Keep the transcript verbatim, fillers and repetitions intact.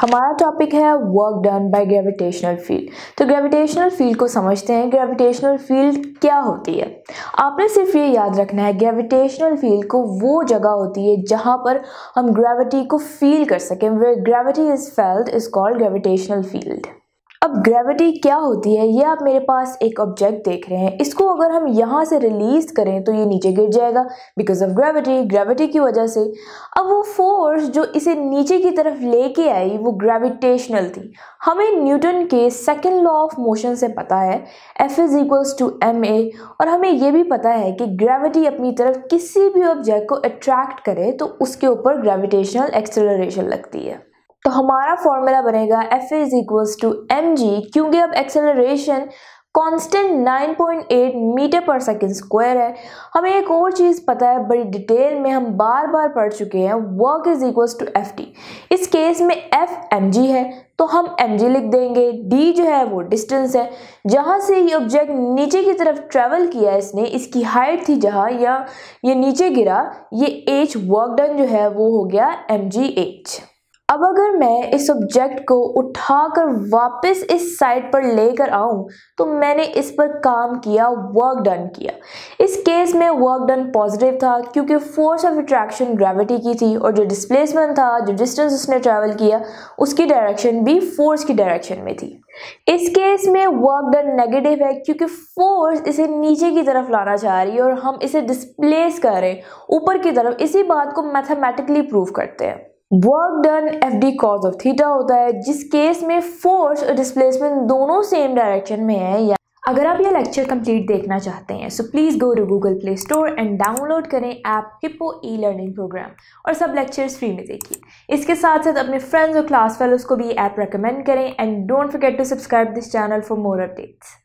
हमारा टॉपिक है work done by gravitational field. तो ग्रेविटेशनल फील्ड को समझते हैं। ग्रेविटेशनल फील्ड क्या होती है? आपने सिर्फ ये याद रखना है, ग्रेविटेशनल फील्ड को वो जगह होती है जहाँ पर हम ग्रेविटी को फील कर सकें। Where gravity is felt is called gravitational field. अब ग्रेविटी क्या होती है? ये आप मेरे पास एक ऑब्जेक्ट देख रहे हैं, इसको अगर हम यहाँ से रिलीज़ करें तो ये नीचे गिर जाएगा बिकॉज ऑफ ग्रेविटी, ग्रेविटी की वजह से। अब वो फोर्स जो इसे नीचे की तरफ लेके आई वो ग्रेविटेशनल थी। हमें न्यूटन के सेकंड लॉ ऑफ मोशन से पता है F is equals to M A, और हमें ये भी पता है कि ग्रेविटी अपनी तरफ किसी भी ऑब्जेक्ट को अट्रैक्ट करे तो उसके ऊपर ग्रेविटेशनल एक्सेलरेशन लगती है। तो हमारा फॉर्मूला बनेगा F is equals to M G, क्योंकि अब acceleration constant nine point eight metre per second square है। हमें एक और चीज़ पता है, बड़ी डिटेल में हम बार बार पढ़ चुके हैं, work is equals to F T. इस केस में एफ एम जी है तो हम एम जी लिख देंगे। डी जो है वो डिस्टेंस है, जहाँ से ये ऑब्जेक्ट नीचे की तरफ ट्रेवल किया इसने, इसकी हाइट थी जहाँ या ये नीचे गिरा, ये एच वर्क डन जो है वो हो गया एम जी एच। अब अगर मैं इस ऑब्जेक्ट को उठाकर वापस इस साइड पर लेकर आऊं तो मैंने इस पर काम किया, वर्क डन किया। इस केस में वर्क डन पॉजिटिव था क्योंकि फोर्स ऑफ अट्रैक्शन ग्रेविटी की थी, और जो डिस्प्लेसमेंट था, जो डिस्टेंस उसने ट्रैवल किया, उसकी डायरेक्शन भी फोर्स की डायरेक्शन में थी। इस केस में वर्क डन नेगेटिव है क्योंकि फोर्स इसे नीचे की तरफ लाना चाह रही है और हम इसे डिस्प्लेस कर रहे हैं ऊपर की तरफ। इसी बात को मैथमेटिकली प्रूव करते हैं। Work done F D cos of theta होता है, जिस केस में फोर्स और डिस्प्लेसमेंट दोनों सेम डायरेक्शन में है। या अगर आप ये लेक्चर कंप्लीट देखना चाहते हैं so please go to Google Play Store and download करें app Hippo e learning program, और सब लेक्चर्स फ्री में देखिए। इसके साथ साथ अपने फ्रेंड्स और क्लास फेलोज को भी ऐप रेकमेंड करें and don't forget to subscribe this channel for more updates.